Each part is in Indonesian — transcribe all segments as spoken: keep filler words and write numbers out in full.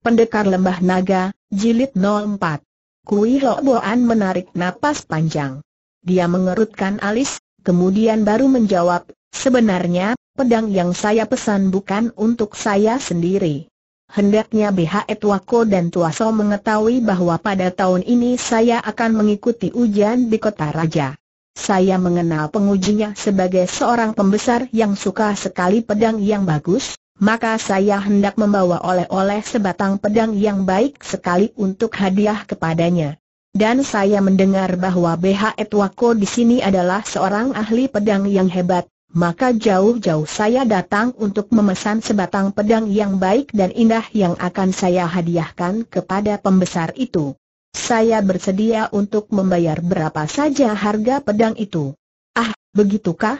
Pendekar Lembah Naga, Jilid nol empat. Kui Hok Boan menarik napas panjang. Dia mengerutkan alis, kemudian baru menjawab, "Sebenarnya, pedang yang saya pesan bukan untuk saya sendiri. Hendaknya B H Etwako dan Tuaso mengetahui bahwa pada tahun ini saya akan mengikuti ujian di Kota Raja. Saya mengenal pengujinya sebagai seorang pembesar yang suka sekali pedang yang bagus. Maka saya hendak membawa oleh-oleh sebatang pedang yang baik sekali untuk hadiah kepadanya. Dan saya mendengar bahwa B H Etwako di sini adalah seorang ahli pedang yang hebat, maka jauh-jauh saya datang untuk memesan sebatang pedang yang baik dan indah yang akan saya hadiahkan kepada pembesar itu. Saya bersedia untuk membayar berapa saja harga pedang itu." "Ah, begitukah?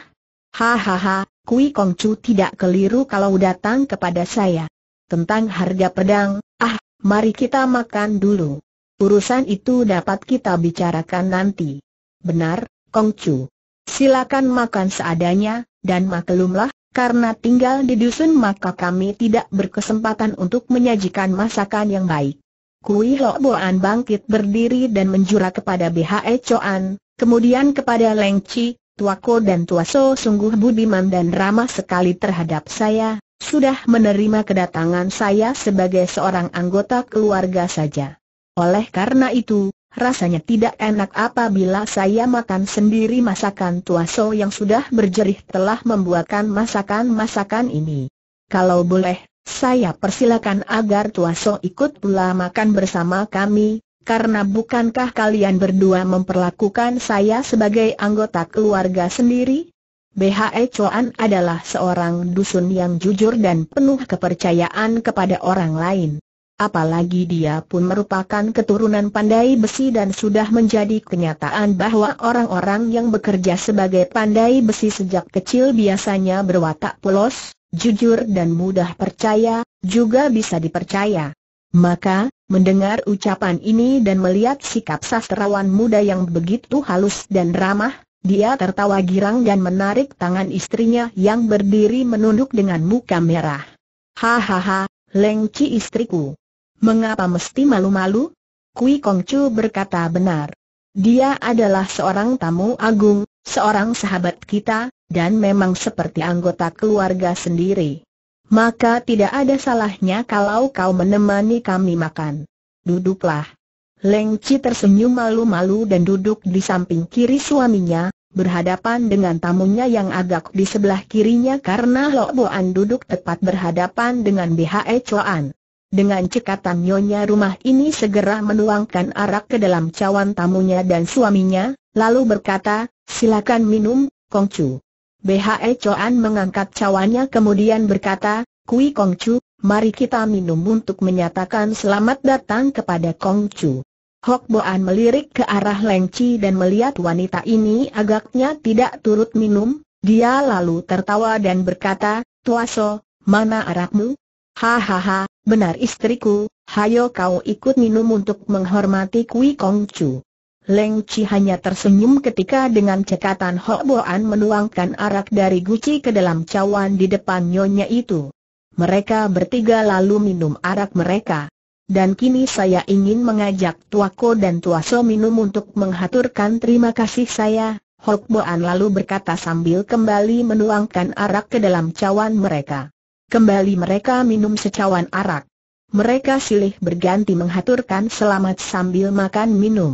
Hahaha. Kui Kongcu tidak keliru kalau datang kepada saya. Tentang harga pedang, ah, mari kita makan dulu. Urusan itu dapat kita bicarakan nanti." "Benar, Kongcu. Silakan makan seadanya, dan maklumlah, karena tinggal di dusun maka kami tidak berkesempatan untuk menyajikan masakan yang baik." Kui Hok Boan bangkit berdiri dan menjura kepada B H A Coan, kemudian kepada Leng Ci. "Tuako dan Tuaso sungguh budiman dan ramah sekali terhadap saya, sudah menerima kedatangan saya sebagai seorang anggota keluarga saja. Oleh karena itu, rasanya tidak enak apabila saya makan sendiri masakan Tuaso yang sudah berjerih telah membuatkan masakan-masakan ini. Kalau boleh, saya persilakan agar Tuaso ikut pula makan bersama kami. Karena bukankah kalian berdua memperlakukan saya sebagai anggota keluarga sendiri?" B H E Coan adalah seorang dusun yang jujur dan penuh kepercayaan kepada orang lain. Apalagi dia pun merupakan keturunan pandai besi dan sudah menjadi kenyataan bahwa orang-orang yang bekerja sebagai pandai besi sejak kecil biasanya berwatak polos, jujur dan mudah percaya, juga bisa dipercaya. Maka, mendengar ucapan ini dan melihat sikap sastrawan muda yang begitu halus dan ramah, dia tertawa girang dan menarik tangan istrinya yang berdiri menunduk dengan muka merah. "Hahaha, Leng Ci istriku. Mengapa mesti malu-malu?" Kui Kongcu berkata benar. "Dia adalah seorang tamu agung, seorang sahabat kita, dan memang seperti anggota keluarga sendiri. Maka tidak ada salahnya kalau kau menemani kami makan. Duduklah." Leng Ci tersenyum malu-malu dan duduk di samping kiri suaminya, berhadapan dengan tamunya yang agak di sebelah kirinya karena Hok Boan duduk tepat berhadapan dengan B H E Coan. Dengan cekatan nyonya rumah ini segera menuangkan arak ke dalam cawan tamunya dan suaminya, lalu berkata, "Silakan minum, Kongcu." B H E Coan mengangkat cawannya kemudian berkata, "Kui Kongcu, mari kita minum untuk menyatakan selamat datang kepada Kongcu." Hok Boan melirik ke arah Leng Ci dan melihat wanita ini agaknya tidak turut minum, dia lalu tertawa dan berkata, "Tuaso, mana arakmu?" "Hahaha, benar istriku, hayo kau ikut minum untuk menghormati Kui Kongcu." Leng Ci hanya tersenyum ketika dengan cekatan Hok Boan menuangkan arak dari guci ke dalam cawan di depan nyonya itu. Mereka bertiga lalu minum arak mereka. "Dan kini saya ingin mengajak Tuako dan Tuaso minum untuk menghaturkan terima kasih saya," Hok Boan lalu berkata sambil kembali menuangkan arak ke dalam cawan mereka. Kembali mereka minum secawan arak. Mereka silih berganti menghaturkan selamat sambil makan minum.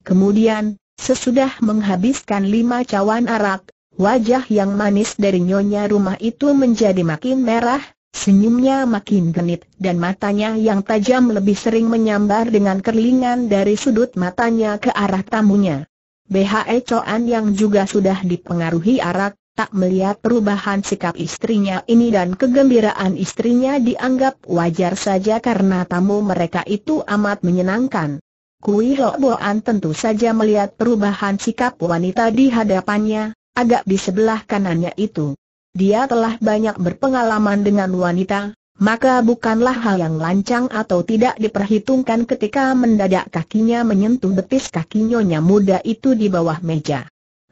Kemudian, sesudah menghabiskan lima cawan arak, wajah yang manis dari nyonya rumah itu menjadi makin merah, senyumnya makin genit dan matanya yang tajam lebih sering menyambar dengan kerlingan dari sudut matanya ke arah tamunya. B H E Coan yang juga sudah dipengaruhi arak, tak melihat perubahan sikap istrinya ini dan kegembiraan istrinya dianggap wajar saja karena tamu mereka itu amat menyenangkan. Kui Hok Boan tentu saja melihat perubahan sikap wanita di hadapannya, agak di sebelah kanannya itu. Dia telah banyak berpengalaman dengan wanita, maka bukanlah hal yang lancang atau tidak diperhitungkan ketika mendadak kakinya menyentuh betis kaki nyonya muda itu di bawah meja.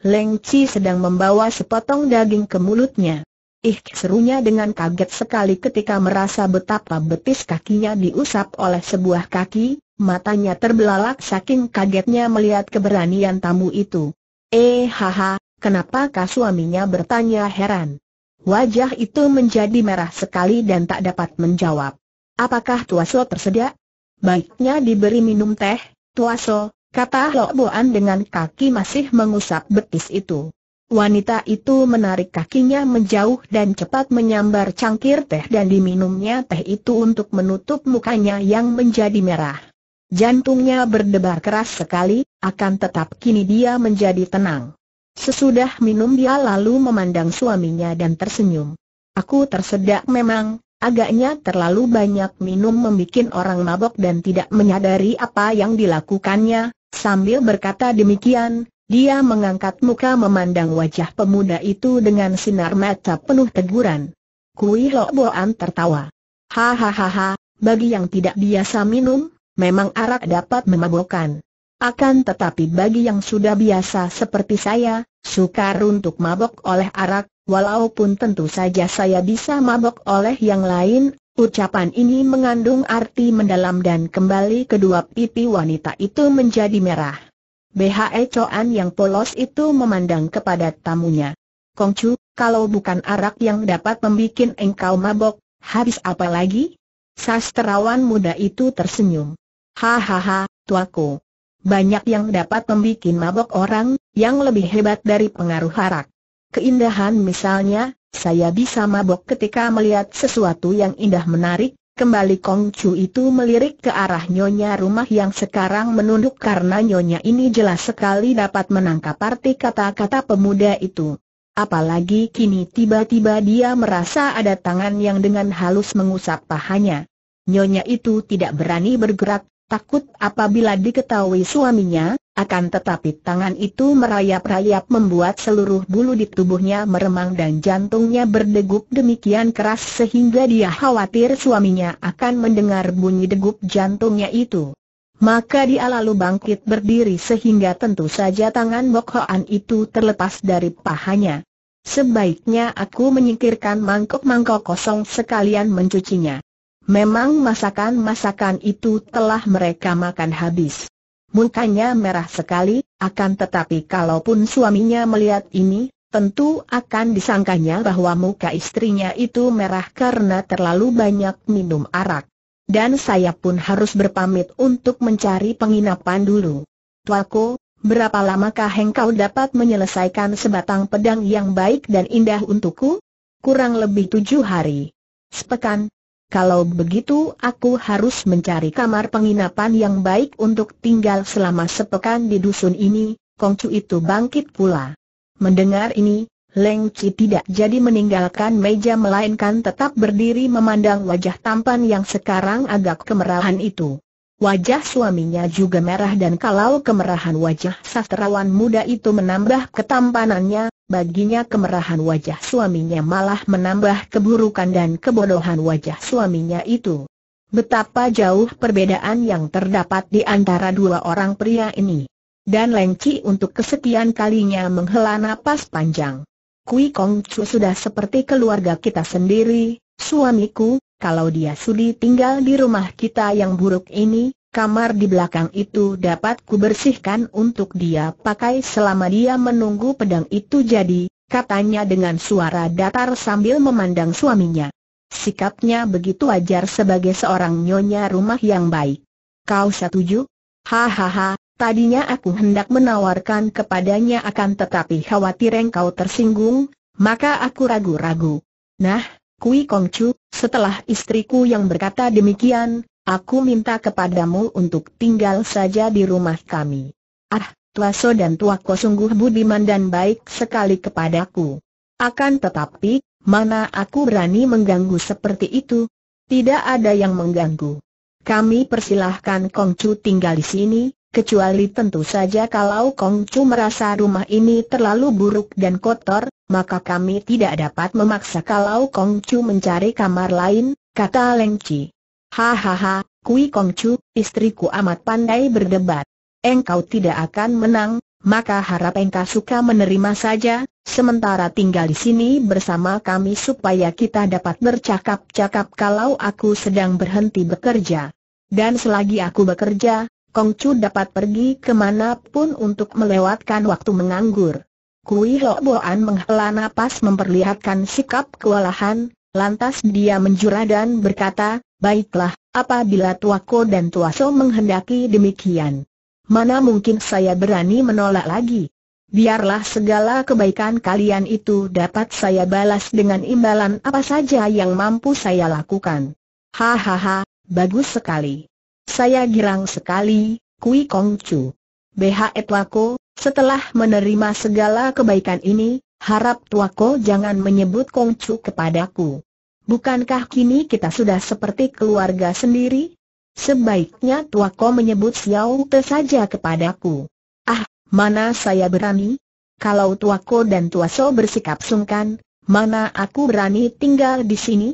Leng Ci sedang membawa sepotong daging ke mulutnya. "Ih," serunya dengan kaget sekali ketika merasa betapa betis kakinya diusap oleh sebuah kaki, matanya terbelalak saking kagetnya melihat keberanian tamu itu. "Eh, haha, kenapakah?" suaminya bertanya heran. Wajah itu menjadi merah sekali dan tak dapat menjawab. "Apakah Tuaso tersedak? Baiknya diberi minum teh, Tuaso," kata Loboan dengan kaki masih mengusap betis itu. Wanita itu menarik kakinya menjauh dan cepat menyambar cangkir teh dan diminumnya teh itu untuk menutup mukanya yang menjadi merah. Jantungnya berdebar keras sekali, akan tetap kini dia menjadi tenang. Sesudah minum dia lalu memandang suaminya dan tersenyum. "Aku tersedak memang, agaknya terlalu banyak minum membikin orang mabok dan tidak menyadari apa yang dilakukannya." Sambil berkata demikian, dia mengangkat muka memandang wajah pemuda itu dengan sinar mata penuh teguran. Kui Loboan tertawa. "Hahaha, bagi yang tidak biasa minum, memang arak dapat memabokkan. Akan tetapi bagi yang sudah biasa seperti saya, sukar untuk mabok oleh arak, walaupun tentu saja saya bisa mabok oleh yang lain." Ucapan ini mengandung arti mendalam dan kembali kedua pipi wanita itu menjadi merah. B H A Coan yang polos itu memandang kepada tamunya. "Kongcu, kalau bukan arak yang dapat membuat engkau mabok, habis apa lagi?" Sastrawan muda itu tersenyum. "Hahaha, tuaku, banyak yang dapat membuat mabok orang, yang lebih hebat dari pengaruh arak. Keindahan misalnya, saya bisa mabok ketika melihat sesuatu yang indah menarik." Kembali Kongcu itu melirik ke arah nyonya rumah yang sekarang menunduk karena nyonya ini jelas sekali dapat menangkap arti kata-kata pemuda itu. Apalagi kini tiba-tiba dia merasa ada tangan yang dengan halus mengusap pahanya. Nyonya itu tidak berani bergerak, takut apabila diketahui suaminya, akan tetapi tangan itu merayap-rayap membuat seluruh bulu di tubuhnya meremang dan jantungnya berdegup demikian keras sehingga dia khawatir suaminya akan mendengar bunyi degup jantungnya itu. Maka dia lalu bangkit berdiri sehingga tentu saja tangan Bokhoan itu terlepas dari pahanya. "Sebaiknya aku menyingkirkan mangkok-mangkok kosong sekalian mencucinya. Memang masakan-masakan itu telah mereka makan habis." Mukanya merah sekali, akan tetapi kalaupun suaminya melihat ini, tentu akan disangkanya bahwa muka istrinya itu merah karena terlalu banyak minum arak. "Dan saya pun harus berpamit untuk mencari penginapan dulu. Tuaku, berapa lamakah engkau dapat menyelesaikan sebatang pedang yang baik dan indah untukku?" "Kurang lebih tujuh hari." "Sepekan. Kalau begitu aku harus mencari kamar penginapan yang baik untuk tinggal selama sepekan di dusun ini." Kongcu itu bangkit pula. Mendengar ini, Leng Ci tidak jadi meninggalkan meja melainkan tetap berdiri memandang wajah tampan yang sekarang agak kemerahan itu. Wajah suaminya juga merah dan kalau kemerahan wajah sastrawan muda itu menambah ketampanannya, baginya kemerahan wajah suaminya malah menambah keburukan dan kebodohan wajah suaminya itu. Betapa jauh perbedaan yang terdapat di antara dua orang pria ini. Dan Leng Ci untuk kesekian kalinya menghela napas panjang. "Kui Kongcu sudah seperti keluarga kita sendiri, suamiku. Kalau dia sudi tinggal di rumah kita yang buruk ini, kamar di belakang itu dapat kubersihkan untuk dia pakai selama dia menunggu pedang itu jadi," katanya dengan suara datar sambil memandang suaminya. Sikapnya begitu wajar sebagai seorang nyonya rumah yang baik. "Kau setuju?" "Hahaha, tadinya aku hendak menawarkan kepadanya akan tetapi khawatir engkau tersinggung, maka aku ragu-ragu." "Nah, Kui Kongcu, setelah istriku yang berkata demikian, aku minta kepadamu untuk tinggal saja di rumah kami." "Ah, Tuaso dan Tuako sungguh budiman dan baik sekali kepadaku. Akan tetapi, mana aku berani mengganggu seperti itu?" "Tidak ada yang mengganggu. Kami persilahkan Kongcu tinggal di sini, kecuali tentu saja kalau Kongcu merasa rumah ini terlalu buruk dan kotor, maka kami tidak dapat memaksa kalau Kongcu mencari kamar lain," kata Leng Ci. "Hahaha, Kui Kongcu, istriku amat pandai berdebat. Engkau tidak akan menang, maka harap engkau suka menerima saja, sementara tinggal di sini bersama kami supaya kita dapat bercakap-cakap kalau aku sedang berhenti bekerja. Dan selagi aku bekerja, Kongcu dapat pergi kemanapun untuk melewatkan waktu menganggur." Kui Hok Boan menghela napas memperlihatkan sikap kewalahan, lantas dia menjura dan berkata, "Baiklah, apabila Tuako dan Tuaso menghendaki demikian, mana mungkin saya berani menolak lagi. Biarlah segala kebaikan kalian itu dapat saya balas dengan imbalan apa saja yang mampu saya lakukan." "Hahaha, bagus sekali. Saya girang sekali, Kui Kongcu. B H Etwako, setelah menerima segala kebaikan ini, harap Tuako jangan menyebut Kongcu kepadaku. Bukankah kini kita sudah seperti keluarga sendiri? Sebaiknya Tuako menyebut Xiao Te saja kepadaku." "Ah, mana saya berani? Kalau Tuako dan Tuaso bersikap sungkan, mana aku berani tinggal di sini?"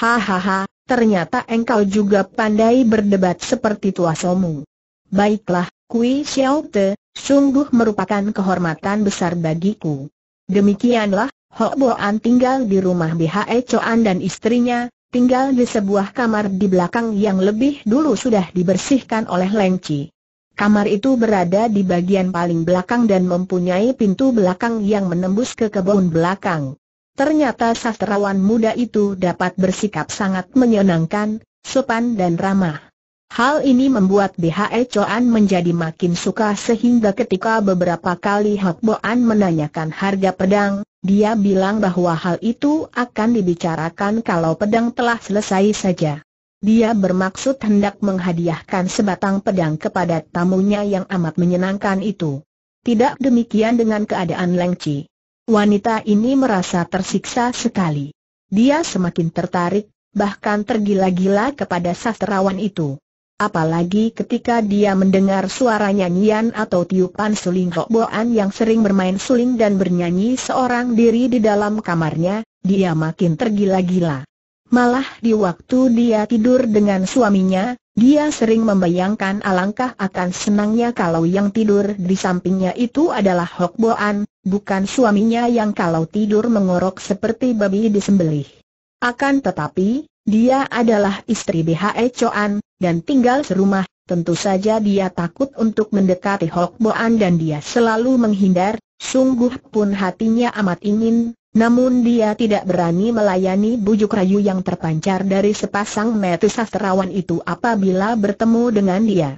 "Hahaha, ternyata engkau juga pandai berdebat seperti Tuasomu. Baiklah, Kui Xiao Te, sungguh merupakan kehormatan besar bagiku." Demikianlah, Hok Boan tinggal di rumah B H A Coan dan istrinya, tinggal di sebuah kamar di belakang yang lebih dulu sudah dibersihkan oleh Leng Ci. Kamar itu berada di bagian paling belakang dan mempunyai pintu belakang yang menembus ke kebun belakang. Ternyata sastrawan muda itu dapat bersikap sangat menyenangkan, sopan dan ramah. Hal ini membuat B H A Coan menjadi makin suka sehingga ketika beberapa kali Hok Boan menanyakan harga pedang, dia bilang bahwa hal itu akan dibicarakan kalau pedang telah selesai saja. Dia bermaksud hendak menghadiahkan sebatang pedang kepada tamunya yang amat menyenangkan itu. Tidak demikian dengan keadaan Leng Ci. Wanita ini merasa tersiksa sekali. Dia semakin tertarik, bahkan tergila-gila kepada sastrawan itu. Apalagi ketika dia mendengar suara nyanyian atau tiupan suling Hok Boan yang sering bermain suling dan bernyanyi seorang diri di dalam kamarnya, dia makin tergila-gila. Malah di waktu dia tidur dengan suaminya, dia sering membayangkan alangkah akan senangnya kalau yang tidur di sampingnya itu adalah Hok Boan, bukan suaminya yang kalau tidur mengorok seperti babi disembelih. Akan tetapi, dia adalah istri B H A Coan dan tinggal serumah, tentu saja dia takut untuk mendekati Hok Boan dan dia selalu menghindar, sungguh pun hatinya amat ingin, namun dia tidak berani melayani bujuk rayu yang terpancar dari sepasang mata sastrawan itu apabila bertemu dengan dia.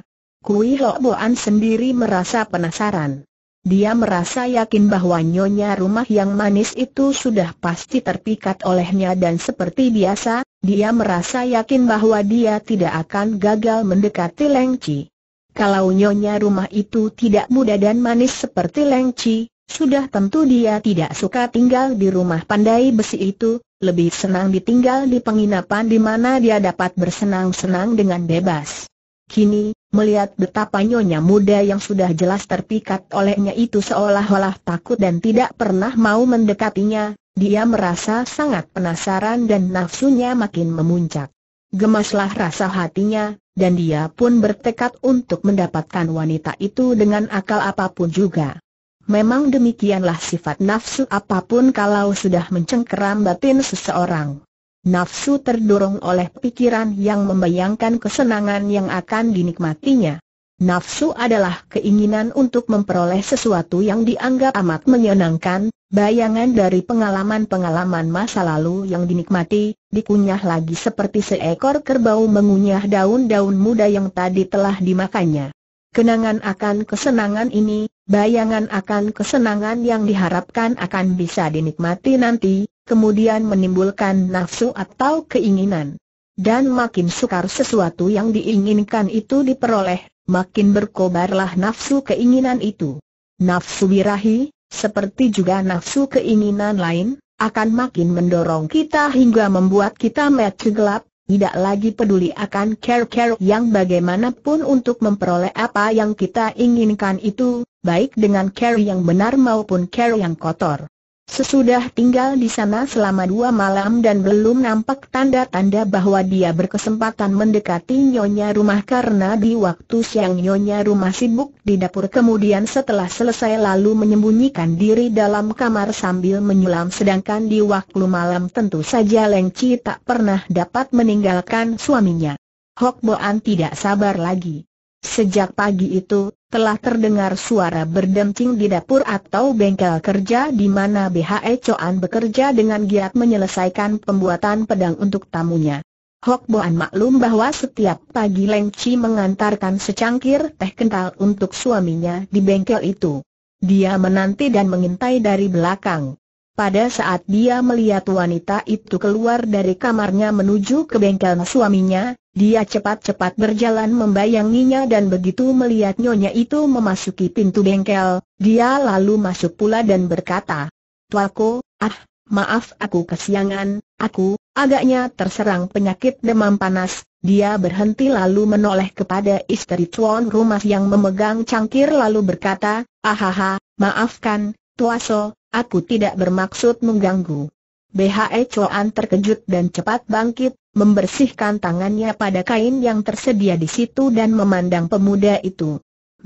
Kui Hok Boan sendiri merasa penasaran. Dia merasa yakin bahwa nyonya rumah yang manis itu sudah pasti terpikat olehnya dan seperti biasa, dia merasa yakin bahwa dia tidak akan gagal mendekati Leng Ci. Kalau nyonya rumah itu tidak muda dan manis seperti Leng Ci, sudah tentu dia tidak suka tinggal di rumah pandai besi itu, lebih senang ditinggal di penginapan di mana dia dapat bersenang-senang dengan bebas. Kini, melihat betapa nyonya muda yang sudah jelas terpikat olehnya itu seolah-olah takut dan tidak pernah mau mendekatinya, dia merasa sangat penasaran dan nafsunya makin memuncak. Gemaslah rasa hatinya, dan dia pun bertekad untuk mendapatkan wanita itu dengan akal apapun juga. Memang demikianlah sifat nafsu apapun kalau sudah mencengkeram batin seseorang. Nafsu terdorong oleh pikiran yang membayangkan kesenangan yang akan dinikmatinya. Nafsu adalah keinginan untuk memperoleh sesuatu yang dianggap amat menyenangkan, bayangan dari pengalaman-pengalaman masa lalu yang dinikmati, dikunyah lagi seperti seekor kerbau mengunyah daun-daun muda yang tadi telah dimakannya. Kenangan akan kesenangan ini, bayangan akan kesenangan yang diharapkan akan bisa dinikmati nanti, kemudian menimbulkan nafsu atau keinginan. Dan makin sukar sesuatu yang diinginkan itu diperoleh, makin berkobarlah nafsu keinginan itu. Nafsu birahi, seperti juga nafsu keinginan lain, akan makin mendorong kita hingga membuat kita mata gelap, tidak lagi peduli akan care-care yang bagaimanapun untuk memperoleh apa yang kita inginkan itu, baik dengan care yang benar maupun care yang kotor. Sesudah tinggal di sana selama dua malam dan belum nampak tanda-tanda bahwa dia berkesempatan mendekati nyonya rumah, karena di waktu siang nyonya rumah sibuk di dapur. Kemudian setelah selesai lalu menyembunyikan diri dalam kamar sambil menyulam. Sedangkan di waktu malam tentu saja Leng Ci tak pernah dapat meninggalkan suaminya. Hok Boan tidak sabar lagi. Sejak pagi itu telah terdengar suara berdencing di dapur atau bengkel kerja di mana B H A Coan bekerja dengan giat menyelesaikan pembuatan pedang untuk tamunya. Hok Boan maklum bahwa setiap pagi Leng Ci mengantarkan secangkir teh kental untuk suaminya di bengkel itu. Dia menanti dan mengintai dari belakang. Pada saat dia melihat wanita itu keluar dari kamarnya menuju ke bengkel suaminya, dia cepat-cepat berjalan membayanginya dan begitu melihat nyonya itu memasuki pintu bengkel, dia lalu masuk pula dan berkata, "Tuaku, ah, maaf aku kesiangan, aku agaknya terserang penyakit demam panas." Dia berhenti lalu menoleh kepada istri tuan rumah yang memegang cangkir lalu berkata, "Ahaha, maafkan, Tuaso. Aku tidak bermaksud mengganggu." B H A Coan terkejut dan cepat bangkit, membersihkan tangannya pada kain yang tersedia di situ dan memandang pemuda itu.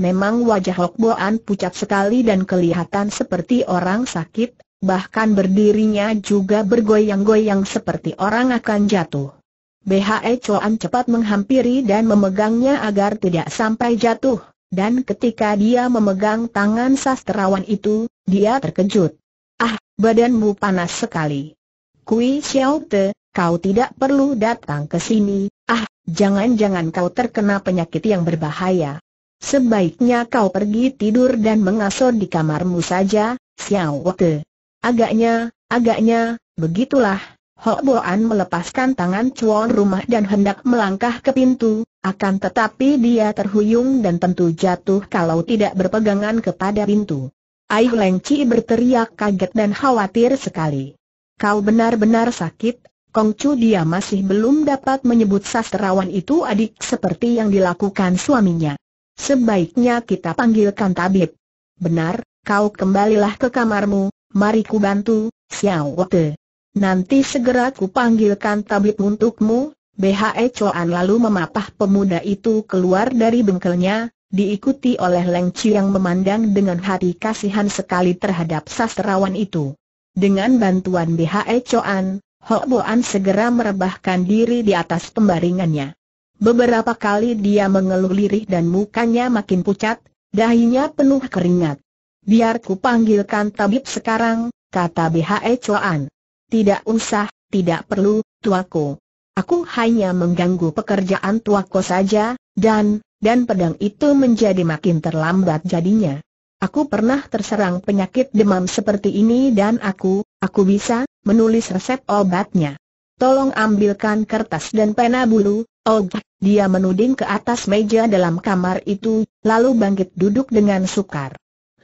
Memang wajah Hok Boan pucat sekali dan kelihatan seperti orang sakit, bahkan berdirinya juga bergoyang-goyang seperti orang akan jatuh. B H A Coan cepat menghampiri dan memegangnya agar tidak sampai jatuh. Dan ketika dia memegang tangan sastrawan itu, dia terkejut. "Ah, badanmu panas sekali. Kui Xiaote, kau tidak perlu datang ke sini. Ah, jangan-jangan kau terkena penyakit yang berbahaya. Sebaiknya kau pergi tidur dan mengasuh di kamarmu saja, Xiaote." Agaknya, agaknya, begitulah. Hok Boan melepaskan tangan tuan rumah dan hendak melangkah ke pintu, akan tetapi dia terhuyung dan tentu jatuh kalau tidak berpegangan kepada pintu. Ai Leng Ci berteriak kaget dan khawatir sekali. "Kau benar-benar sakit, Kongcu." Dia masih belum dapat menyebut sastrawan itu adik seperti yang dilakukan suaminya. "Sebaiknya kita panggilkan tabib." "Benar, kau kembalilah ke kamarmu, mari ku bantu, Xiaote. Nanti segera ku panggilkan tabib untukmu." B H A Coan lalu memapah pemuda itu keluar dari bengkelnya, diikuti oleh Leng Ci yang memandang dengan hati kasihan sekali terhadap sastrawan itu. Dengan bantuan B H A Coan, Hok Boan segera merebahkan diri di atas pembaringannya. Beberapa kali dia mengeluh lirih dan mukanya makin pucat, dahinya penuh keringat. "Biar ku panggilkan tabib sekarang," kata B H A Coan. "Tidak usah, tidak perlu, Tuaku. Aku hanya mengganggu pekerjaan Tuaku saja, dan, dan pedang itu menjadi makin terlambat jadinya. Aku pernah terserang penyakit demam seperti ini dan aku, aku bisa menulis resep obatnya. Tolong ambilkan kertas dan pena bulu." "Oh," dia menuding ke atas meja dalam kamar itu, lalu bangkit duduk dengan sukar.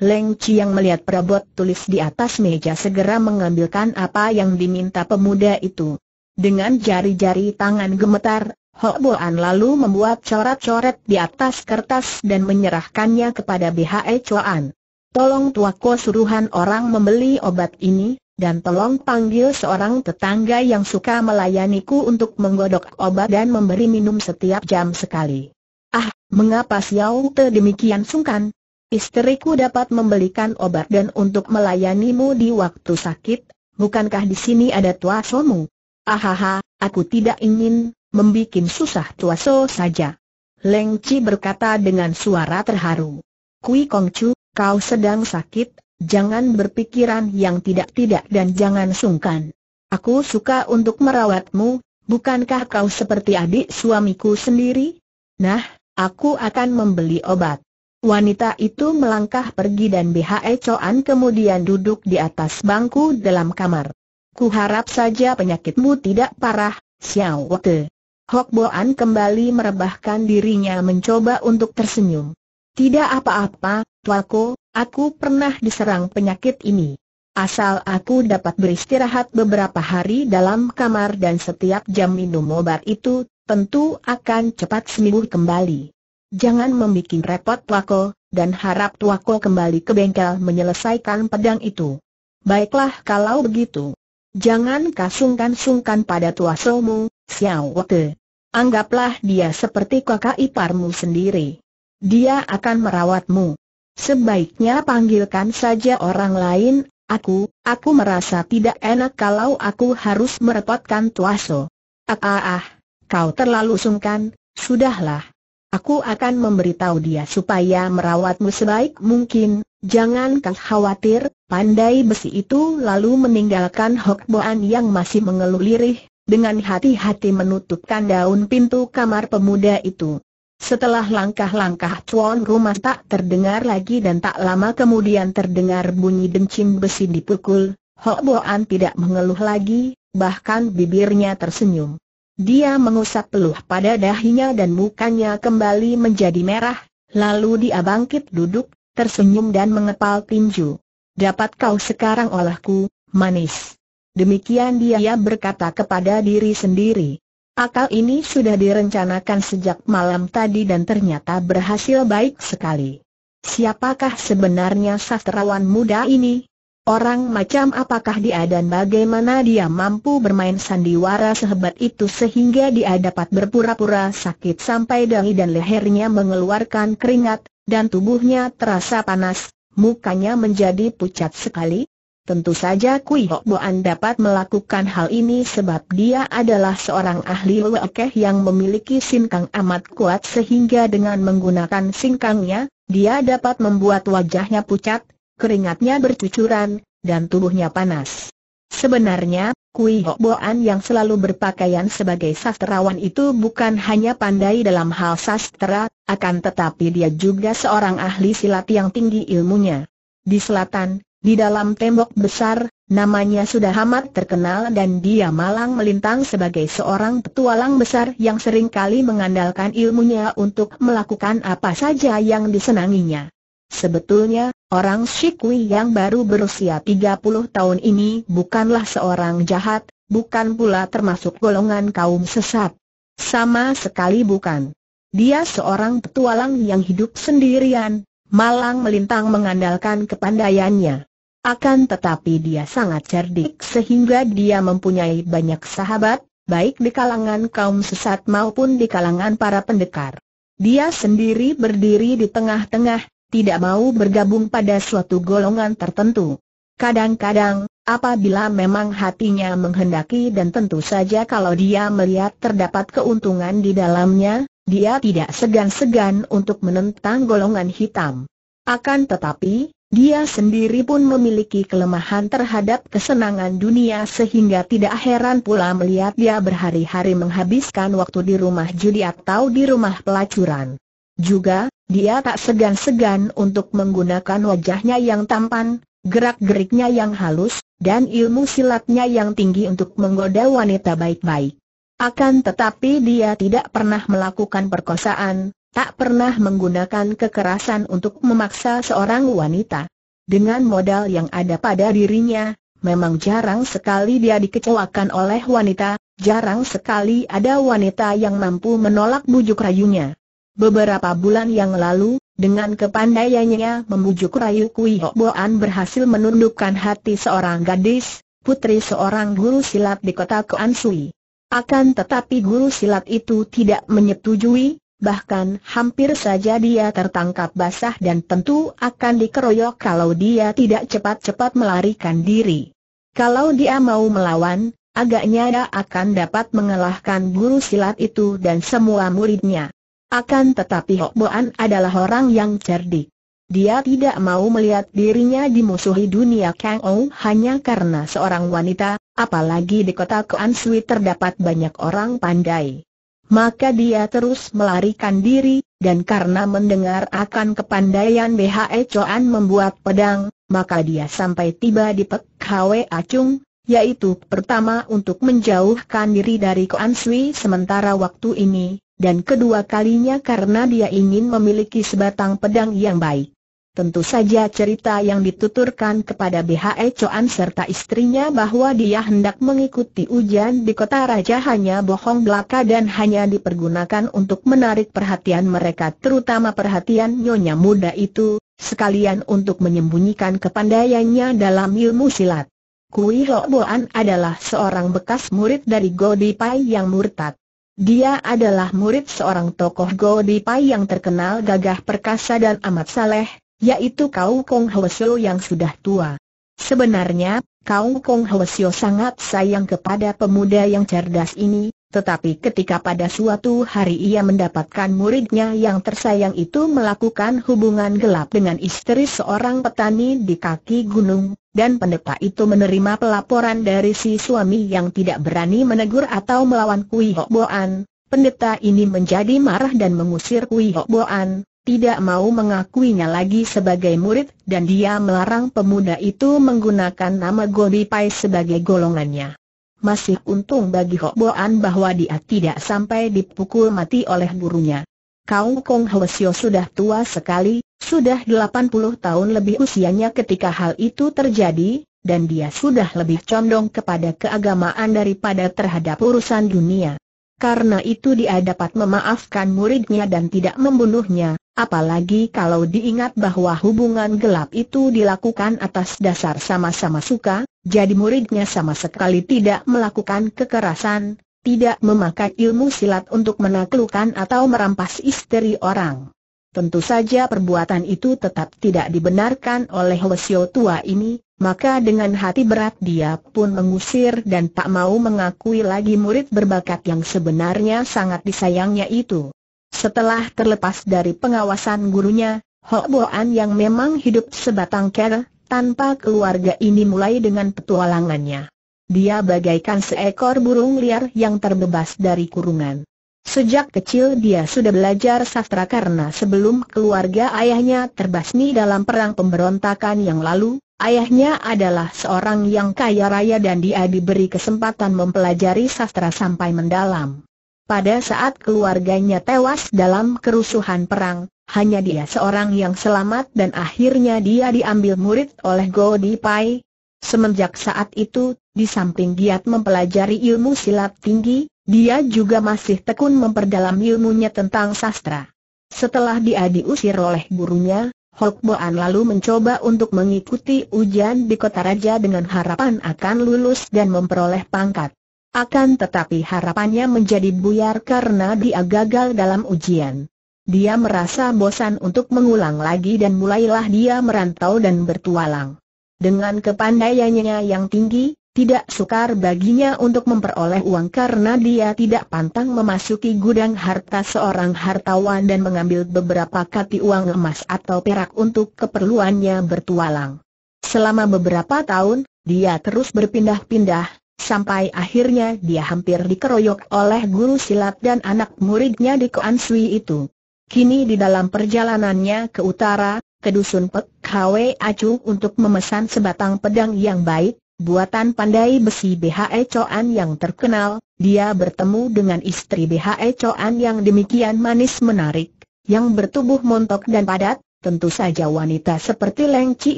Leng Ci yang melihat perabot tulis di atas meja segera mengambilkan apa yang diminta pemuda itu. Dengan jari-jari tangan gemetar, Hok Boan lalu membuat coret-coret di atas kertas dan menyerahkannya kepada B H A Coan. "Tolong Tuaku suruhan orang membeli obat ini, dan tolong panggil seorang tetangga yang suka melayaniku untuk menggodok obat dan memberi minum setiap jam sekali." "Ah, mengapa Xiaote demikian sungkan? Istriku dapat membelikan obat dan untuk melayanimu di waktu sakit, bukankah di sini ada Tuasomu?" "Ahaha, aku tidak ingin membikin susah Tuaso saja," Leng Ci berkata dengan suara terharu. "Kui Kongcu, kau sedang sakit, jangan berpikiran yang tidak-tidak dan jangan sungkan. Aku suka untuk merawatmu, bukankah kau seperti adik suamiku sendiri? Nah, aku akan membeli obat." Wanita itu melangkah pergi dan B H A Coan kemudian duduk di atas bangku dalam kamar. "Ku harap saja penyakitmu tidak parah, Xiaote." Hok Boan kembali merebahkan dirinya mencoba untuk tersenyum. "Tidak apa-apa, Tuaku, aku pernah diserang penyakit ini. Asal aku dapat beristirahat beberapa hari dalam kamar dan setiap jam minum obat itu, tentu akan cepat sembuh kembali. Jangan membikin repot Tuaku, dan harap Tuaku kembali ke bengkel menyelesaikan pedang itu." Baiklah kalau begitu. Jangan kasungkan-sungkan pada tuasomu, Xiao Wate. Anggaplah dia seperti kakak iparmu sendiri. Dia akan merawatmu. Sebaiknya panggilkan saja orang lain. Aku, aku merasa tidak enak kalau aku harus merepotkan Tuaso. Ah, ah, ah, kau terlalu sungkan. Sudahlah. Aku akan memberitahu dia supaya merawatmu sebaik mungkin. Jangan kau khawatir, pandai besi itu lalu meninggalkan Hok Boan yang masih mengeluh lirih, dengan hati-hati menutupkan daun pintu kamar pemuda itu. Setelah langkah-langkah tuan rumah tak terdengar lagi dan tak lama kemudian terdengar bunyi dencing besi dipukul, Hok Boan tidak mengeluh lagi, bahkan bibirnya tersenyum. Dia mengusap peluh pada dahinya dan mukanya kembali menjadi merah, lalu dia bangkit duduk, tersenyum dan mengepal tinju. Dapat kau sekarang olahku, manis. Demikian dia berkata kepada diri sendiri. Akal ini sudah direncanakan sejak malam tadi dan ternyata berhasil baik sekali. Siapakah sebenarnya sastrawan muda ini? Orang macam apakah dia dan bagaimana dia mampu bermain sandiwara sehebat itu sehingga dia dapat berpura-pura sakit sampai dahi dan lehernya mengeluarkan keringat, dan tubuhnya terasa panas, mukanya menjadi pucat sekali? Tentu saja Kui Hok Boan dapat melakukan hal ini sebab dia adalah seorang ahli wekeh yang memiliki sinkang amat kuat sehingga dengan menggunakan sinkangnya, dia dapat membuat wajahnya pucat, keringatnya bercucuran, dan tubuhnya panas. Sebenarnya, Kui Hok Boan yang selalu berpakaian sebagai sastrawan itu bukan hanya pandai dalam hal sastra, akan tetapi dia juga seorang ahli silat yang tinggi ilmunya. Di selatan, di dalam tembok besar, namanya sudah amat terkenal dan dia malang melintang sebagai seorang petualang besar yang seringkali mengandalkan ilmunya untuk melakukan apa saja yang disenanginya. Sebetulnya, orang si Kui yang baru berusia tiga puluh tahun ini bukanlah seorang jahat, bukan pula termasuk golongan kaum sesat. Sama sekali bukan. Dia seorang petualang yang hidup sendirian, malang melintang mengandalkan kepandaiannya. Akan tetapi dia sangat cerdik sehingga dia mempunyai banyak sahabat, baik di kalangan kaum sesat maupun di kalangan para pendekar. Dia sendiri berdiri di tengah-tengah, tidak mau bergabung pada suatu golongan tertentu. Kadang-kadang, apabila memang hatinya menghendaki dan tentu saja kalau dia melihat terdapat keuntungan di dalamnya, dia tidak segan-segan untuk menentang golongan hitam. Akan tetapi, dia sendiri pun memiliki kelemahan terhadap kesenangan dunia sehingga tidak heran pula melihat dia berhari-hari menghabiskan waktu di rumah judi atau di rumah pelacuran. Juga, dia tak segan-segan untuk menggunakan wajahnya yang tampan, gerak-geriknya yang halus, dan ilmu silatnya yang tinggi untuk menggoda wanita baik-baik. Akan tetapi dia tidak pernah melakukan perkosaan, tak pernah menggunakan kekerasan untuk memaksa seorang wanita. Dengan modal yang ada pada dirinya, memang jarang sekali dia dikecewakan oleh wanita, jarang sekali ada wanita yang mampu menolak bujuk rayunya. Beberapa bulan yang lalu, dengan kepandaiannya membujuk rayu Kui Hok Boan berhasil menundukkan hati seorang gadis, putri seorang guru silat di kota Koansui. Akan tetapi guru silat itu tidak menyetujui, bahkan hampir saja dia tertangkap basah dan tentu akan dikeroyok kalau dia tidak cepat-cepat melarikan diri. Kalau dia mau melawan, agaknya dia akan dapat mengalahkan guru silat itu dan semua muridnya. Akan tetapi Hok Boan adalah orang yang cerdik. Dia tidak mau melihat dirinya dimusuhi dunia Kang-o hanya karena seorang wanita, apalagi di kota Koansui terdapat banyak orang pandai. Maka dia terus melarikan diri, dan karena mendengar akan kepandaian B H A Coan membuat pedang, maka dia sampai tiba di Pek Khawe Acung, yaitu pertama untuk menjauhkan diri dari Koansui sementara waktu ini, dan kedua kalinya karena dia ingin memiliki sebatang pedang yang baik. Tentu saja cerita yang dituturkan kepada B H A Coan serta istrinya bahwa dia hendak mengikuti ujian di kota raja hanya bohong belaka dan hanya dipergunakan untuk menarik perhatian mereka, terutama perhatian nyonya muda itu, sekalian untuk menyembunyikan kepandaiannya dalam ilmu silat. Kui Hok Boan adalah seorang bekas murid dari Godipay yang murtad. Dia adalah murid seorang tokoh Godipay yang terkenal gagah perkasa dan amat saleh, yaitu Kau Kong Hwesio yang sudah tua. Sebenarnya, Kau Kong Hwesio sangat sayang kepada pemuda yang cerdas ini, tetapi ketika pada suatu hari ia mendapatkan muridnya yang tersayang itu melakukan hubungan gelap dengan istri seorang petani di kaki gunung, dan pendeta itu menerima pelaporan dari si suami yang tidak berani menegur atau melawan Kui Hok Boan. Pendeta ini menjadi marah dan mengusir Kui Hok Boan, tidak mau mengakuinya lagi sebagai murid, dan dia melarang pemuda itu menggunakan nama Godipay sebagai golongannya. Masih untung bagi Hok Boan bahwa dia tidak sampai dipukul mati oleh gurunya. Kau Kong Hwesio sudah tua sekali. Sudah delapan puluh tahun lebih usianya ketika hal itu terjadi, dan dia sudah lebih condong kepada keagamaan daripada terhadap urusan dunia. Karena itu dia dapat memaafkan muridnya dan tidak membunuhnya, apalagi kalau diingat bahwa hubungan gelap itu dilakukan atas dasar sama-sama suka, jadi muridnya sama sekali tidak melakukan kekerasan, tidak memakai ilmu silat untuk menaklukkan atau merampas istri orang. Tentu saja perbuatan itu tetap tidak dibenarkan oleh Hwesio tua ini, maka dengan hati berat dia pun mengusir dan tak mau mengakui lagi murid berbakat yang sebenarnya sangat disayangnya itu. Setelah terlepas dari pengawasan gurunya, Hok Boan yang memang hidup sebatang kara tanpa keluarga ini mulai dengan petualangannya. Dia bagaikan seekor burung liar yang terbebas dari kurungan. Sejak kecil dia sudah belajar sastra karena sebelum keluarga ayahnya terbasmi dalam perang pemberontakan yang lalu, ayahnya adalah seorang yang kaya raya dan dia diberi kesempatan mempelajari sastra sampai mendalam. Pada saat keluarganya tewas dalam kerusuhan perang, hanya dia seorang yang selamat dan akhirnya dia diambil murid oleh Godipay. Semenjak saat itu, di samping giat mempelajari ilmu silat tinggi, dia juga masih tekun memperdalam ilmunya tentang sastra. Setelah dia diusir oleh gurunya, Hok Boan lalu mencoba untuk mengikuti ujian di Kota Raja dengan harapan akan lulus dan memperoleh pangkat. Akan tetapi harapannya menjadi buyar karena dia gagal dalam ujian. Dia merasa bosan untuk mengulang lagi dan mulailah dia merantau dan bertualang. Dengan kepandaiannya yang tinggi, tidak sukar baginya untuk memperoleh uang karena dia tidak pantang memasuki gudang harta seorang hartawan dan mengambil beberapa kati uang emas atau perak untuk keperluannya bertualang. Selama beberapa tahun, dia terus berpindah-pindah, sampai akhirnya dia hampir dikeroyok oleh guru silat dan anak muridnya di Koansui itu. Kini di dalam perjalanannya ke utara, ke dusun Pek Khawe Acung untuk memesan sebatang pedang yang baik, buatan pandai besi B H A Coan yang terkenal, dia bertemu dengan istri B H A Coan yang demikian manis menarik, yang bertubuh montok dan padat. Tentu saja wanita seperti Leng Ci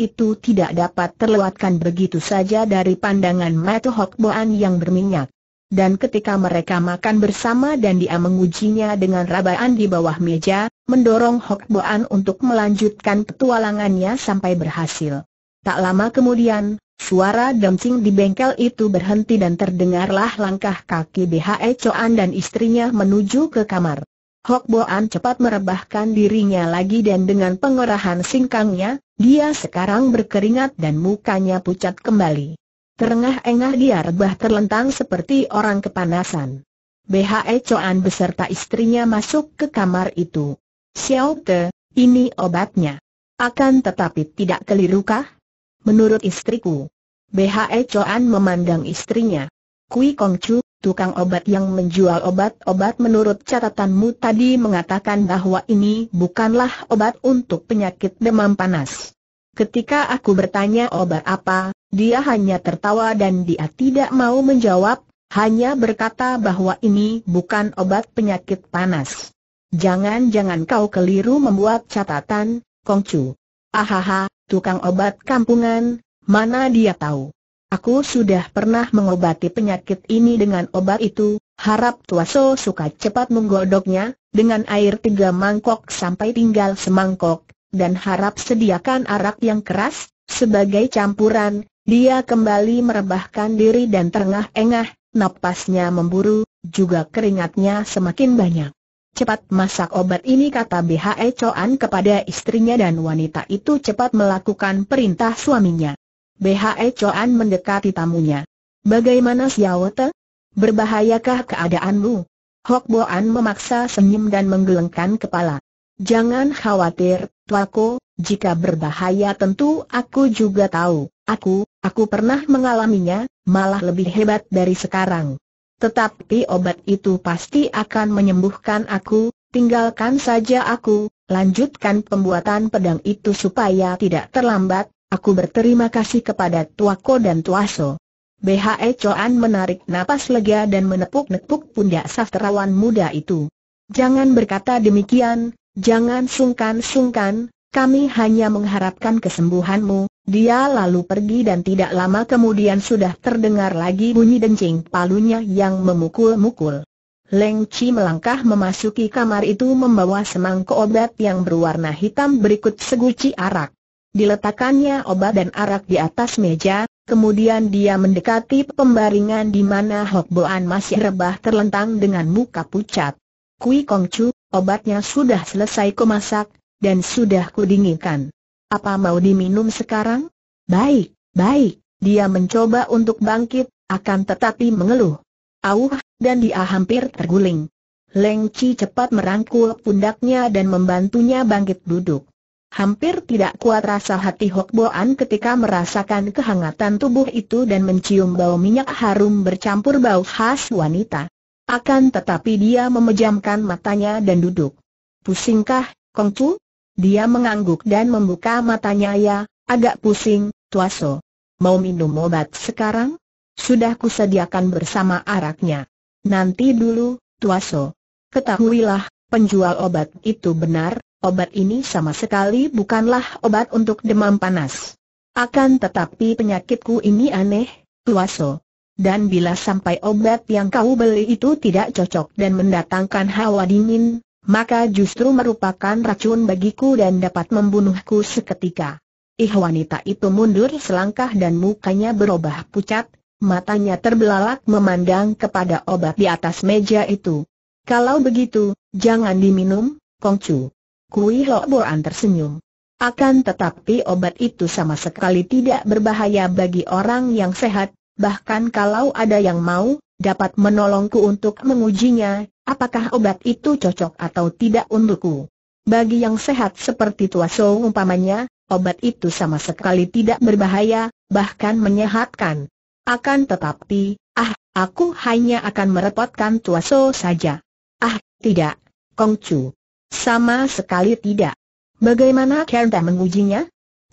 itu tidak dapat terlewatkan begitu saja dari pandangan mata Hok Boan yang berminyak. Dan ketika mereka makan bersama dan dia mengujinya dengan rabaan di bawah meja, mendorong Hok Boan untuk melanjutkan petualangannya sampai berhasil. Tak lama kemudian, suara demcing di bengkel itu berhenti dan terdengarlah langkah kaki B H A Coan dan istrinya menuju ke kamar. Hok Boan cepat merebahkan dirinya lagi dan dengan pengerahan singkangnya, dia sekarang berkeringat dan mukanya pucat kembali. Terengah-engah dia rebah terlentang seperti orang kepanasan. B H A Coan beserta istrinya masuk ke kamar itu. "Xiao Te, ini obatnya. Akan tetapi tidak kelirukah? Menurut istriku." B H A Coan memandang istrinya. "Kui Kongcu, tukang obat yang menjual obat-obat menurut catatanmu tadi mengatakan bahwa ini bukanlah obat untuk penyakit demam panas. Ketika aku bertanya obat apa, dia hanya tertawa dan dia tidak mau menjawab, hanya berkata bahwa ini bukan obat penyakit panas. Jangan-jangan kau keliru membuat catatan, Kongcu. Ahaha. Tukang obat kampungan, mana dia tahu. Aku sudah pernah mengobati penyakit ini dengan obat itu." Harap Tuaso suka cepat menggodoknya dengan air tiga mangkok sampai tinggal semangkok, dan harap sediakan arak yang keras, sebagai campuran. Dia kembali merebahkan diri dan terengah-engah, napasnya memburu, juga keringatnya semakin banyak. Cepat masak obat ini, kata B H A Coan kepada istrinya, dan wanita itu cepat melakukan perintah suaminya. B H A Coan mendekati tamunya. Bagaimana Xiao Te? Berbahayakah keadaanmu? Hok Boan memaksa senyum dan menggelengkan kepala. Jangan khawatir, Tuako, jika berbahaya tentu aku juga tahu. Aku, aku pernah mengalaminya, malah lebih hebat dari sekarang. Tetapi obat itu pasti akan menyembuhkan aku, tinggalkan saja aku, lanjutkan pembuatan pedang itu supaya tidak terlambat, aku berterima kasih kepada Tuako dan Tuaso. B H E Coan menarik napas lega dan menepuk-nepuk pundak sastrawan muda itu. Jangan berkata demikian, jangan sungkan-sungkan, kami hanya mengharapkan kesembuhanmu. Dia lalu pergi dan tidak lama kemudian sudah terdengar lagi bunyi dencing palunya yang memukul-mukul. Leng Ci melangkah memasuki kamar itu membawa semangkuk obat yang berwarna hitam berikut seguci arak. Diletakkannya obat dan arak di atas meja, kemudian dia mendekati pembaringan di mana Hok Boan masih rebah terlentang dengan muka pucat. Kui Kongcu, obatnya sudah selesai kumasak, dan sudah kudinginkan. Apa mau diminum sekarang? Baik, baik. Dia mencoba untuk bangkit, akan tetapi mengeluh. Auh, dan dia hampir terguling. Leng Ci cepat merangkul pundaknya dan membantunya bangkit duduk. Hampir tidak kuat rasa hati Hok Boan ketika merasakan kehangatan tubuh itu dan mencium bau minyak harum bercampur bau khas wanita. Akan tetapi dia memejamkan matanya dan duduk. Pusingkah, Kongcu? Dia mengangguk dan membuka matanya. Ya, agak pusing, Tuaso. Mau minum obat sekarang? Sudah kusediakan bersama araknya. Nanti dulu, Tuaso. Ketahuilah, penjual obat itu benar, obat ini sama sekali bukanlah obat untuk demam panas. Akan tetapi penyakitku ini aneh, Tuaso. Dan bila sampai obat yang kau beli itu tidak cocok dan mendatangkan hawa dingin, maka justru merupakan racun bagiku dan dapat membunuhku seketika. Ih, wanita itu mundur selangkah dan mukanya berubah pucat, matanya terbelalak memandang kepada obat di atas meja itu. Kalau begitu, jangan diminum, Kongcu. Kui Hok Boan tersenyum. Akan tetapi obat itu sama sekali tidak berbahaya bagi orang yang sehat, bahkan kalau ada yang mau, dapat menolongku untuk mengujinya. Apakah obat itu cocok atau tidak untukku? Bagi yang sehat seperti Tuaso umpamanya, obat itu sama sekali tidak berbahaya, bahkan menyehatkan. Akan tetapi, ah, aku hanya akan merepotkan Tuaso saja. Ah, tidak, Kongcu. Sama sekali tidak. Bagaimana Kerda mengujinya?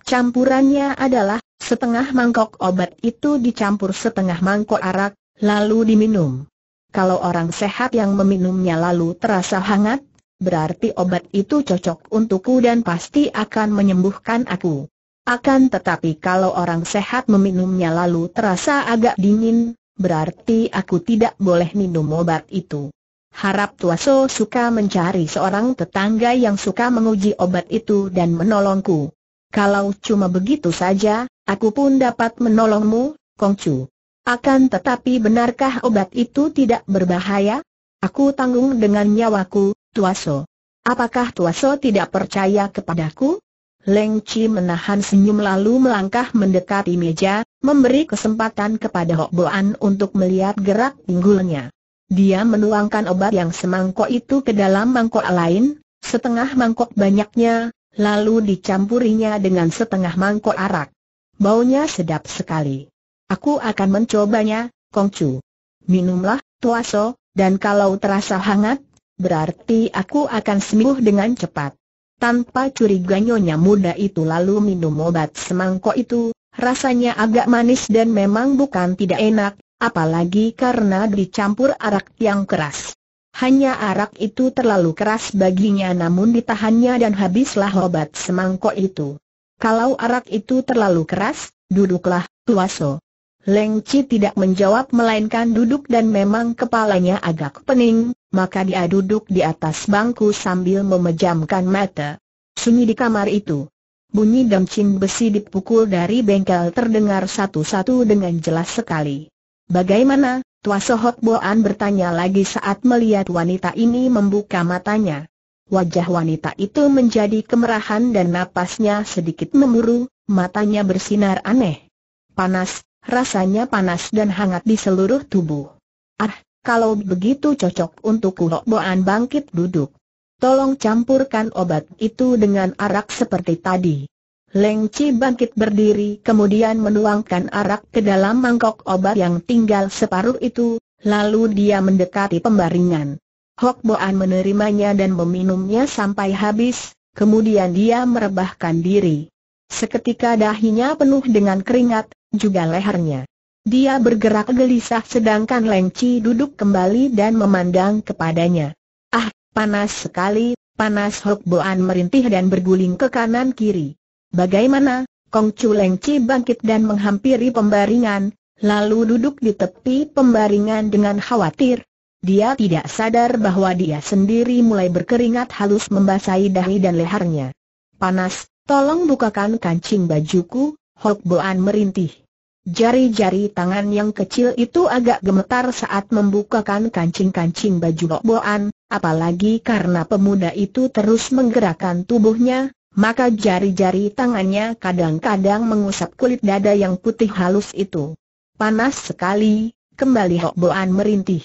Campurannya adalah, setengah mangkok obat itu dicampur setengah mangkok arak, lalu diminum. Kalau orang sehat yang meminumnya lalu terasa hangat, berarti obat itu cocok untukku dan pasti akan menyembuhkan aku. Akan tetapi kalau orang sehat meminumnya lalu terasa agak dingin, berarti aku tidak boleh minum obat itu. Harap Tuaso suka mencari seorang tetangga yang suka menguji obat itu dan menolongku. Kalau cuma begitu saja, aku pun dapat menolongmu, Kongcu. Akan tetapi benarkah obat itu tidak berbahaya? Aku tanggung dengan nyawaku, Tuaso. Apakah Tuaso tidak percaya kepadaku? Leng Ci menahan senyum lalu melangkah mendekati meja, memberi kesempatan kepada Hok Boan untuk melihat gerak pinggulnya. Dia menuangkan obat yang semangkok itu ke dalam mangkok lain, setengah mangkok banyaknya, lalu dicampurinya dengan setengah mangkok arak. Baunya sedap sekali. Aku akan mencobanya, Kongcu. Minumlah, Tuaso, dan kalau terasa hangat, berarti aku akan sembuh dengan cepat. Tanpa curiga nyonya muda itu lalu minum obat semangkok itu, rasanya agak manis dan memang bukan tidak enak, apalagi karena dicampur arak yang keras. Hanya arak itu terlalu keras baginya namun ditahannya dan habislah obat semangkok itu. Kalau arak itu terlalu keras, duduklah, Tuaso. Leng Ci tidak menjawab melainkan duduk dan memang kepalanya agak pening, maka dia duduk di atas bangku sambil memejamkan mata. sunyi di kamar itu. Bunyi damcing besi dipukul dari bengkel terdengar satu-satu dengan jelas sekali. "Bagaimana?" Tuaso Hok Boan bertanya lagi saat melihat wanita ini membuka matanya. Wajah wanita itu menjadi kemerahan dan napasnya sedikit memburu, matanya bersinar aneh. Panas, rasanya panas dan hangat di seluruh tubuh. "Ah, kalau begitu cocok untuk Kui Hok Boan." Bangkit duduk. "Tolong campurkan obat itu dengan arak seperti tadi." Leng Ci bangkit berdiri kemudian menuangkan arak ke dalam mangkok obat yang tinggal separuh itu, lalu dia mendekati pembaringan. Hok Boan menerimanya dan meminumnya sampai habis, kemudian dia merebahkan diri. Seketika dahinya penuh dengan keringat, juga lehernya. Dia bergerak gelisah sedangkan Leng Ci duduk kembali dan memandang kepadanya. "Ah, panas sekali, panas." Hok Boan merintih dan berguling ke kanan kiri. "Bagaimana, Kongcu?" Leng Ci bangkit dan menghampiri pembaringan, lalu duduk di tepi pembaringan dengan khawatir. Dia tidak sadar bahwa dia sendiri mulai berkeringat halus membasahi dahi dan lehernya. "Panas, tolong bukakan kancing bajuku," Hok Boan merintih. Jari-jari tangan yang kecil itu agak gemetar saat membukakan kancing-kancing baju Hok Boan, apalagi karena pemuda itu terus menggerakkan tubuhnya, maka jari-jari tangannya kadang-kadang mengusap kulit dada yang putih halus itu. "Panas sekali," kembali Hok Boan merintih.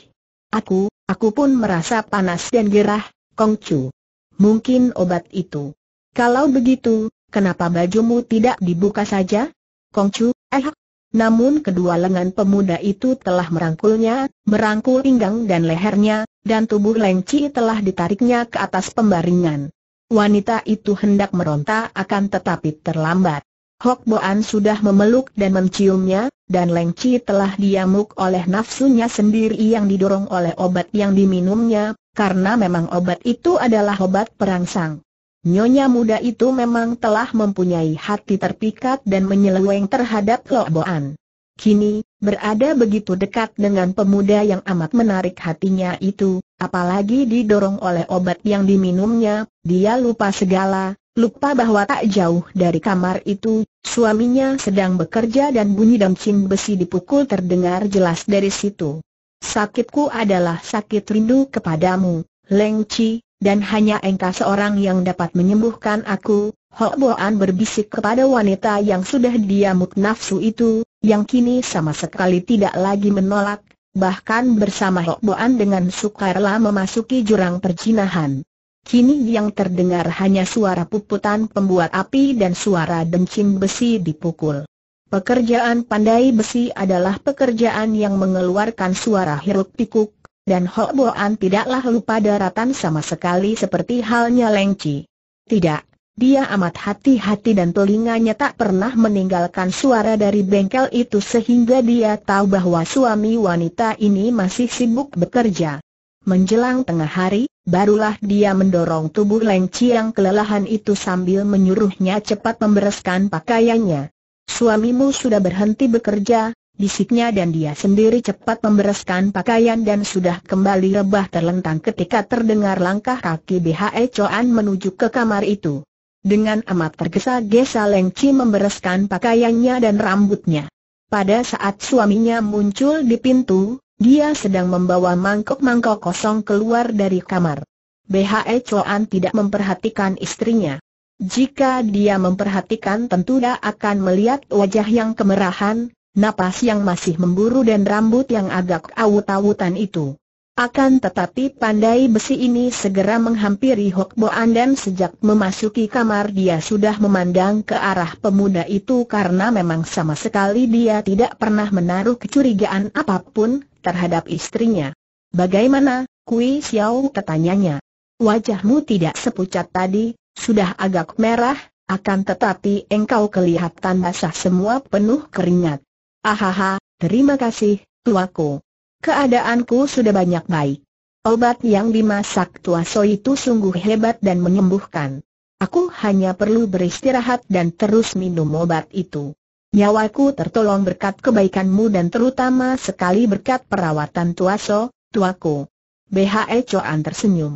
Aku, aku pun merasa panas dan gerah, Kongcu. Mungkin obat itu. Kalau begitu, kenapa bajumu tidak dibuka saja, Kongcu?" Eh, namun kedua lengan pemuda itu telah merangkulnya, merangkul pinggang dan lehernya, dan tubuh Leng Ci telah ditariknya ke atas pembaringan. Wanita itu hendak meronta akan tetapi terlambat. Hok Boan sudah memeluk dan menciumnya, dan Leng Ci telah diamuk oleh nafsunya sendiri yang didorong oleh obat yang diminumnya, karena memang obat itu adalah obat perangsang. Nyonya muda itu memang telah mempunyai hati terpikat dan menyeleweng terhadap Hok Boan. Kini, berada begitu dekat dengan pemuda yang amat menarik hatinya itu, apalagi didorong oleh obat yang diminumnya, dia lupa segala, lupa bahwa tak jauh dari kamar itu, suaminya sedang bekerja dan bunyi damcing besi dipukul terdengar jelas dari situ. "Sakitku adalah sakit rindu kepadamu, Leng Ci. Dan hanya engkau seorang yang dapat menyembuhkan aku," Hok Boan berbisik kepada wanita yang sudah diamuk nafsu itu, yang kini sama sekali tidak lagi menolak, bahkan bersama Hok Boan dengan sukarela memasuki jurang perjinahan. Kini yang terdengar hanya suara puputan pembuat api dan suara dencing besi dipukul. Pekerjaan pandai besi adalah pekerjaan yang mengeluarkan suara hiruk-pikuk. Dan Hok Boan tidaklah lupa daratan sama sekali seperti halnya Leng Ci. Tidak, dia amat hati-hati dan telinganya tak pernah meninggalkan suara dari bengkel itu sehingga dia tahu bahwa suami wanita ini masih sibuk bekerja. Menjelang tengah hari, barulah dia mendorong tubuh Leng Ci yang kelelahan itu sambil menyuruhnya cepat membereskan pakaiannya. "Suamimu sudah berhenti bekerja," bisiknya, dan dia sendiri cepat membereskan pakaian dan sudah kembali rebah terlentang ketika terdengar langkah kaki B H A Coan menuju ke kamar itu. Dengan amat tergesa-gesa Leng Ci membereskan pakaiannya dan rambutnya. Pada saat suaminya muncul di pintu, dia sedang membawa mangkok-mangkok kosong keluar dari kamar. B H A Coan tidak memperhatikan istrinya. Jika dia memperhatikan tentu dia akan melihat wajah yang kemerahan, napas yang masih memburu dan rambut yang agak awut-awutan itu. Akan tetapi pandai besi ini segera menghampiri Hok Boan dan sejak memasuki kamar dia sudah memandang ke arah pemuda itu karena memang sama sekali dia tidak pernah menaruh kecurigaan apapun terhadap istrinya. "Bagaimana, Kui Xiao?" katanyanya. "Wajahmu tidak sepucat tadi, sudah agak merah, akan tetapi engkau kelihatan basah semua penuh keringat." "Ahaha, terima kasih, tuaku. Keadaanku sudah banyak baik. Obat yang dimasak Tuaso itu sungguh hebat dan menyembuhkan. Aku hanya perlu beristirahat dan terus minum obat itu. Nyawaku tertolong berkat kebaikanmu dan terutama sekali berkat perawatan Tuaso, tuaku." B H E Coan tersenyum.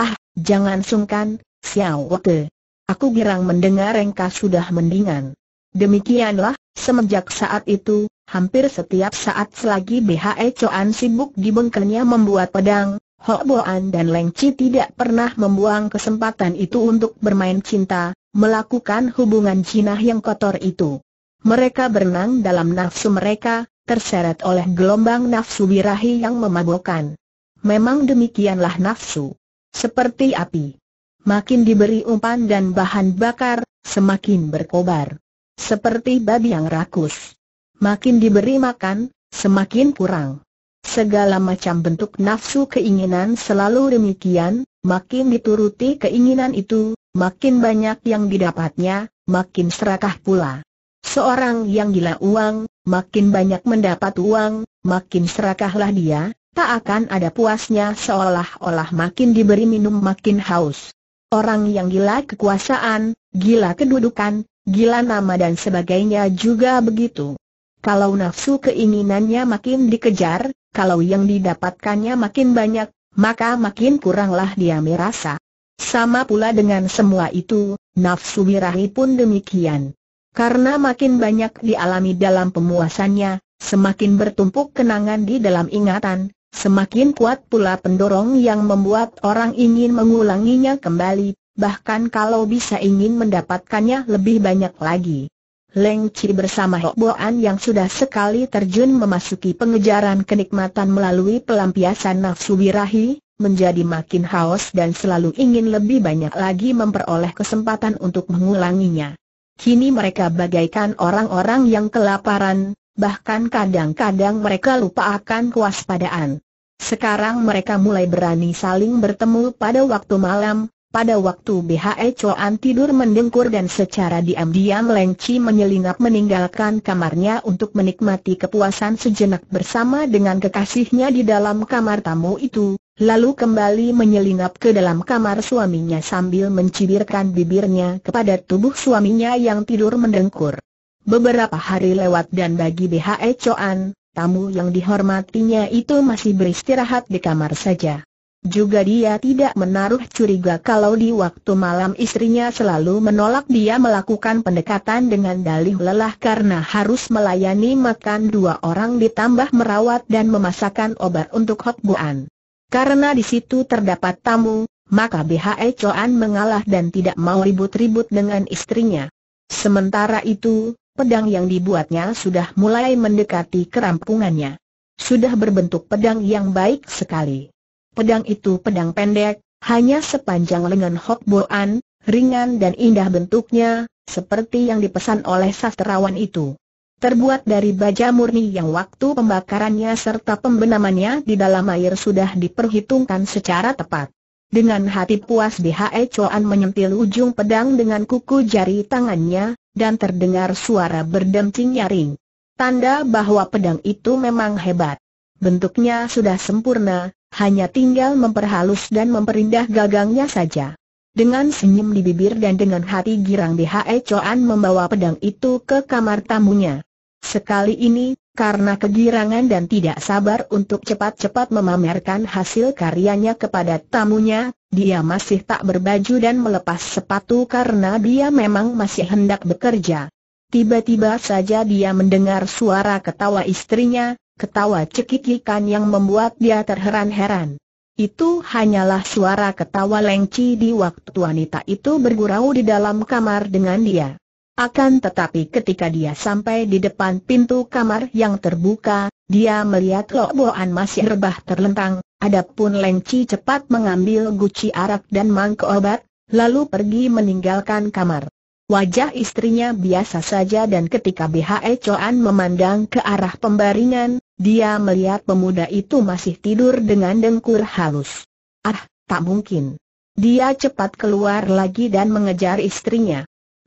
"Ah, jangan sungkan, Xiao Wate. Aku girang mendengar engkau sudah mendingan. Demikianlah, semenjak saat itu, hampir setiap saat selagi B H A Coan sibuk di bengkelnya membuat pedang, Hok Boan dan Leng Ci tidak pernah membuang kesempatan itu untuk bermain cinta, melakukan hubungan jinah yang kotor itu. Mereka berenang dalam nafsu mereka, terseret oleh gelombang nafsu birahi yang memabukkan. Memang demikianlah nafsu. Seperti api. Makin diberi umpan dan bahan bakar, semakin berkobar. Seperti babi yang rakus. Makin diberi makan, semakin kurang. Segala macam bentuk nafsu keinginan selalu demikian, makin dituruti keinginan itu, makin banyak yang didapatnya, makin serakah pula. Seorang yang gila uang, makin banyak mendapat uang, makin serakahlah dia, tak akan ada puasnya seolah-olah makin diberi minum makin haus. Orang yang gila kekuasaan, gila kedudukan, gila nama dan sebagainya juga begitu. Kalau nafsu keinginannya makin dikejar, kalau yang didapatkannya makin banyak, maka makin kuranglah dia merasa. Sama pula dengan semua itu, nafsu birahi pun demikian. Karena makin banyak dialami dalam pemuasannya, semakin bertumpuk kenangan di dalam ingatan. Semakin kuat pula pendorong yang membuat orang ingin mengulanginya kembali, bahkan kalau bisa ingin mendapatkannya lebih banyak lagi. Leng Ci bersama Hok Boan yang sudah sekali terjun memasuki pengejaran kenikmatan melalui pelampiasan nafsu birahi, menjadi makin haus dan selalu ingin lebih banyak lagi memperoleh kesempatan untuk mengulanginya. Kini mereka bagaikan orang-orang yang kelaparan, bahkan kadang-kadang mereka lupa akan kewaspadaan. Sekarang mereka mulai berani saling bertemu pada waktu malam, pada waktu B H A Coan tidur mendengkur dan secara diam-diam Leng Ci menyelinap meninggalkan kamarnya untuk menikmati kepuasan sejenak bersama dengan kekasihnya di dalam kamar tamu itu, lalu kembali menyelinap ke dalam kamar suaminya sambil mencibirkan bibirnya kepada tubuh suaminya yang tidur mendengkur. Beberapa hari lewat dan bagi B H A Coan, tamu yang dihormatinya itu masih beristirahat di kamar saja. Juga dia tidak menaruh curiga kalau di waktu malam istrinya selalu menolak dia melakukan pendekatan dengan dalih lelah karena harus melayani makan dua orang ditambah merawat dan memasakkan obat untuk Hok Boan. Karena di situ terdapat tamu, maka B H A Coan mengalah dan tidak mau ribut-ribut dengan istrinya. Sementara itu, pedang yang dibuatnya sudah mulai mendekati kerampungannya. Sudah berbentuk pedang yang baik sekali. Pedang itu pedang pendek, hanya sepanjang lengan Hok Boan, ringan dan indah bentuknya, seperti yang dipesan oleh sastrawan itu. Terbuat dari baja murni yang waktu pembakarannya serta pembenamannya di dalam air sudah diperhitungkan secara tepat. Dengan hati puas B H A Coan menyentil ujung pedang dengan kuku jari tangannya, dan terdengar suara berdemcing nyaring. Tanda bahwa pedang itu memang hebat. Bentuknya sudah sempurna, hanya tinggal memperhalus dan memperindah gagangnya saja. Dengan senyum di bibir dan dengan hati girang B H A Coan membawa pedang itu ke kamar tamunya. Sekali ini, karena kegirangan dan tidak sabar untuk cepat-cepat memamerkan hasil karyanya kepada tamunya, dia masih tak berbaju dan melepas sepatu karena dia memang masih hendak bekerja. Tiba-tiba saja dia mendengar suara ketawa istrinya, ketawa cekikikan yang membuat dia terheran-heran. Itu hanyalah suara ketawa Leng Ci di waktu wanita itu bergurau di dalam kamar dengan dia. Akan tetapi ketika dia sampai di depan pintu kamar yang terbuka, dia melihat Hok Boan masih rebah terlentang. Adapun Leng Ci cepat mengambil guci arak dan mangkok obat, lalu pergi meninggalkan kamar. Wajah istrinya biasa saja dan ketika B H A Coan memandang ke arah pembaringan, dia melihat pemuda itu masih tidur dengan dengkur halus. Ah, tak mungkin. Dia cepat keluar lagi dan mengejar istrinya.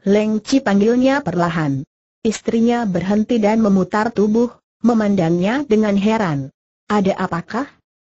Leng Ci panggilnya perlahan. Istrinya berhenti dan memutar tubuh, memandangnya dengan heran. Ada apakah?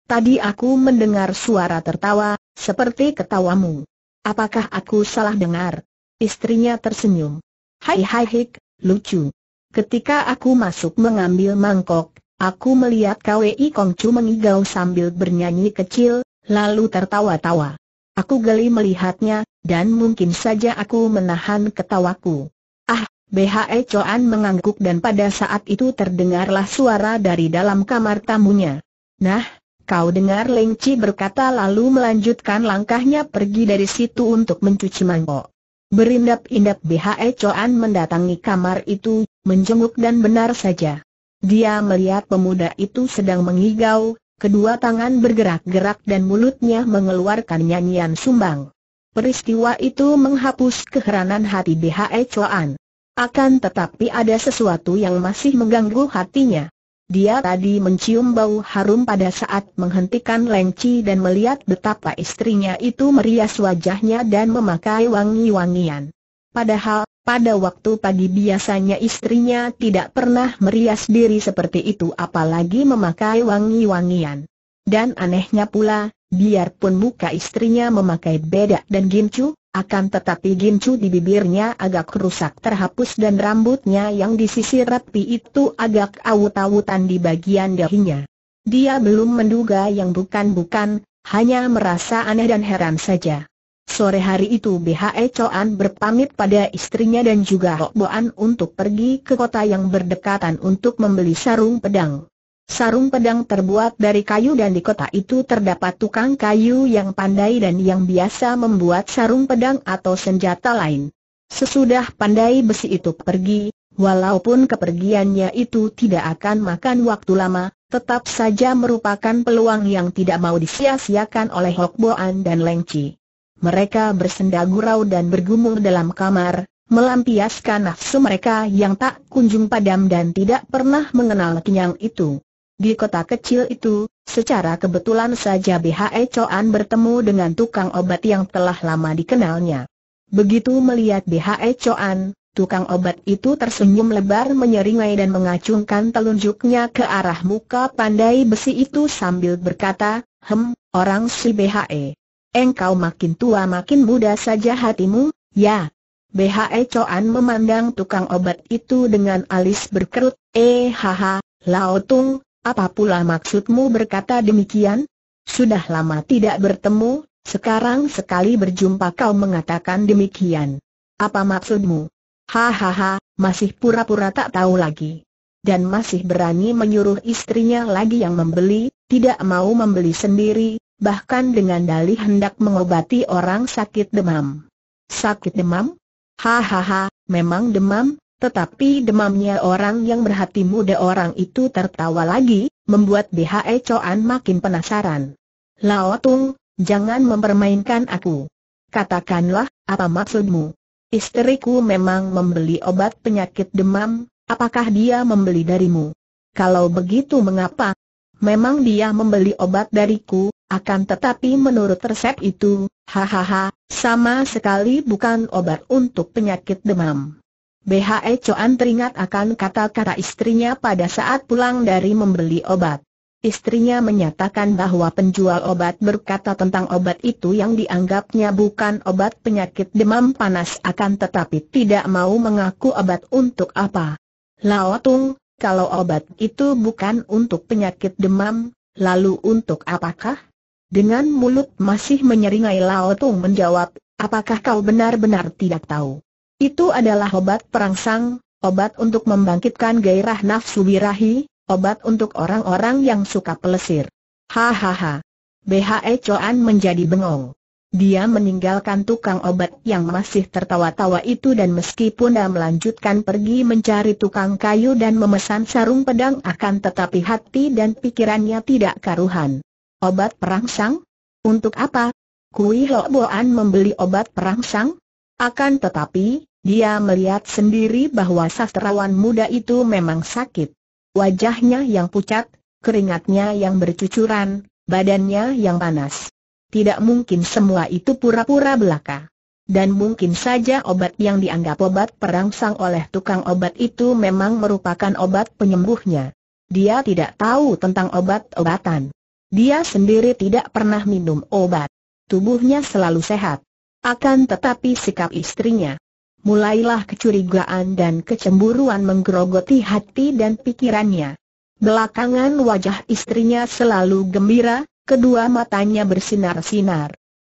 Tadi aku mendengar suara tertawa, seperti ketawamu. Apakah aku salah dengar? Istrinya tersenyum. Hai hai hik, lucu. Ketika aku masuk mengambil mangkok, aku melihat Kui Kongcu mengigau sambil bernyanyi kecil, lalu tertawa-tawa. Aku geli melihatnya, dan mungkin saja aku menahan ketawaku. Ah, B H Coan mengangguk dan pada saat itu terdengarlah suara dari dalam kamar tamunya. Nah, kau dengar, Leng Ci berkata lalu melanjutkan langkahnya pergi dari situ untuk mencuci mangkok. Berindap-indap B H Coan mendatangi kamar itu, menjenguk dan benar saja. Dia melihat pemuda itu sedang mengigau, kedua tangan bergerak-gerak dan mulutnya mengeluarkan nyanyian sumbang. Peristiwa itu menghapus keheranan hati B H Coan. Akan tetapi ada sesuatu yang masih mengganggu hatinya. Dia tadi mencium bau harum pada saat menghentikan Leng Ci dan melihat betapa istrinya itu merias wajahnya dan memakai wangi-wangian. Padahal, pada waktu pagi biasanya istrinya tidak pernah merias diri seperti itu apalagi memakai wangi-wangian. Dan anehnya pula, biarpun muka istrinya memakai bedak dan gincu, akan tetapi gincu di bibirnya agak rusak terhapus dan rambutnya yang disisir rapi itu agak awut-awutan di bagian dahinya. Dia belum menduga yang bukan-bukan, hanya merasa aneh dan heran saja. Sore hari itu B H Coan berpamit pada istrinya dan juga Hok Boan untuk pergi ke kota yang berdekatan untuk membeli sarung pedang. Sarung pedang terbuat dari kayu dan di kota itu terdapat tukang kayu yang pandai dan yang biasa membuat sarung pedang atau senjata lain. Sesudah pandai besi itu pergi, walaupun kepergiannya itu tidak akan makan waktu lama, tetap saja merupakan peluang yang tidak mau disia-siakan oleh Hok Boan dan Leng Ci. Mereka bersenda gurau dan bergumul dalam kamar, melampiaskan nafsu mereka yang tak kunjung padam dan tidak pernah mengenal kenyang itu. Di kota kecil itu, secara kebetulan saja B H Coan bertemu dengan tukang obat yang telah lama dikenalnya. Begitu melihat B H Coan, tukang obat itu tersenyum lebar menyeringai dan mengacungkan telunjuknya ke arah muka pandai besi itu sambil berkata, "Hem, orang si B H E. Engkau makin tua makin muda saja hatimu, ya." B H Coan memandang tukang obat itu dengan alis berkerut, "Eh, haha, Lao Tung. Apa pula maksudmu berkata demikian? Sudah lama tidak bertemu, sekarang sekali berjumpa kau mengatakan demikian. Apa maksudmu? Hahaha, masih pura-pura tak tahu lagi. Dan masih berani menyuruh istrinya lagi yang membeli, tidak mau membeli sendiri, bahkan dengan dalih hendak mengobati orang sakit demam." "Sakit demam? Hahaha, memang demam. Tetapi demamnya orang yang berhati muda." Orang itu tertawa lagi, membuat B H Coan makin penasaran. "Lao Tung, jangan mempermainkan aku. Katakanlah, apa maksudmu? Istriku memang membeli obat penyakit demam, apakah dia membeli darimu? Kalau begitu mengapa?" "Memang dia membeli obat dariku, akan tetapi menurut resep itu, hahaha, sama sekali bukan obat untuk penyakit demam." B H Coan teringat akan kata-kata istrinya pada saat pulang dari membeli obat. Istrinya menyatakan bahwa penjual obat berkata tentang obat itu yang dianggapnya bukan obat penyakit demam panas akan tetapi tidak mau mengaku obat untuk apa. "Lao Tung, kalau obat itu bukan untuk penyakit demam, lalu untuk apakah?" Dengan mulut masih menyeringai Lao Tung menjawab, "Apakah kau benar-benar tidak tahu? Itu adalah obat perangsang, obat untuk membangkitkan gairah nafsu birahi, obat untuk orang-orang yang suka pelesir." "Hahaha." B H Coan menjadi bengong. Dia meninggalkan tukang obat yang masih tertawa-tawa itu dan meskipun dia melanjutkan pergi mencari tukang kayu dan memesan sarung pedang akan tetapi hati dan pikirannya tidak karuhan. Obat perangsang? Untuk apa? Kui Hok Boan membeli obat perangsang? Akan tetapi, dia melihat sendiri bahwa sastrawan muda itu memang sakit. Wajahnya yang pucat, keringatnya yang bercucuran, badannya yang panas. Tidak mungkin semua itu pura-pura belaka. Dan mungkin saja obat yang dianggap obat perangsang oleh tukang obat itu memang merupakan obat penyembuhnya. Dia tidak tahu tentang obat-obatan. Dia sendiri tidak pernah minum obat. Tubuhnya selalu sehat. Akan tetapi sikap istrinya, mulailah kecurigaan dan kecemburuan menggerogoti hati dan pikirannya. Belakangan wajah istrinya selalu gembira, kedua matanya bersinar-sinar.